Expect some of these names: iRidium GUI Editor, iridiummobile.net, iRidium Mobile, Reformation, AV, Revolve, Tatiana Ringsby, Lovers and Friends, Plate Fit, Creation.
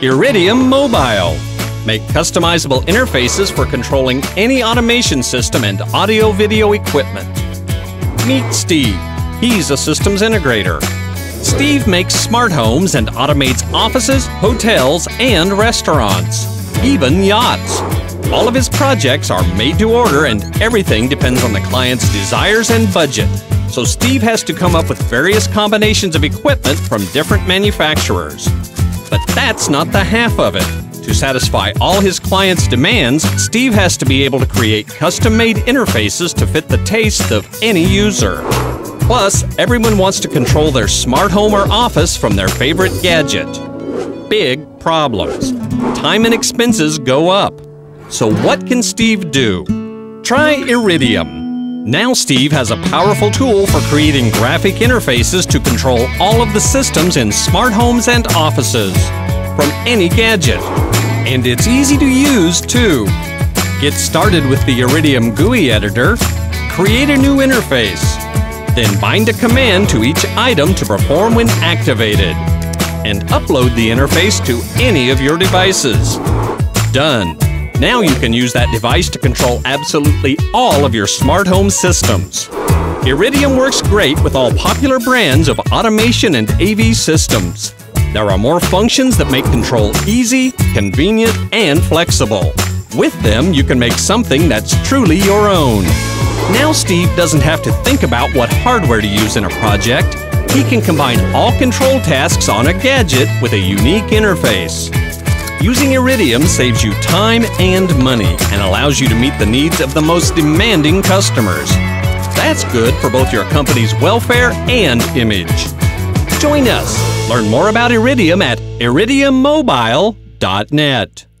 iRidium Mobile. Make customizable interfaces for controlling any automation system and audio-video equipment. Meet Steve. He's a systems integrator. Steve makes smart homes and automates offices, hotels, and restaurants, even yachts. All of his projects are made to order and everything depends on the client's desires and budget. So Steve has to come up with various combinations of equipment from different manufacturers. But that's not the half of it. To satisfy all his clients' demands, Steve has to be able to create custom-made interfaces to fit the tastes of any user. Plus, everyone wants to control their smart home or office from their favorite gadget. Big problems. Time and expenses go up. So what can Steve do? Try iRidium. Now Steve has a powerful tool for creating graphic interfaces to control all of the systems in smart homes and offices from any gadget. And it's easy to use too. Get started with the iRidium GUI Editor. Create a new interface. Then bind a command to each item to perform when activated, and upload the interface to any of your devices. Done! Now you can use that device to control absolutely all of your smart home systems. iRidium works great with all popular brands of automation and AV systems. There are more functions that make control easy, convenient, and flexible. With them, you can make something that's truly your own. Now Steve doesn't have to think about what hardware to use in a project. He can combine all control tasks on a gadget with a unique interface. Using iRidium saves you time and money and allows you to meet the needs of the most demanding customers. That's good for both your company's welfare and image. Join us. Learn more about iRidium at iridiummobile.net.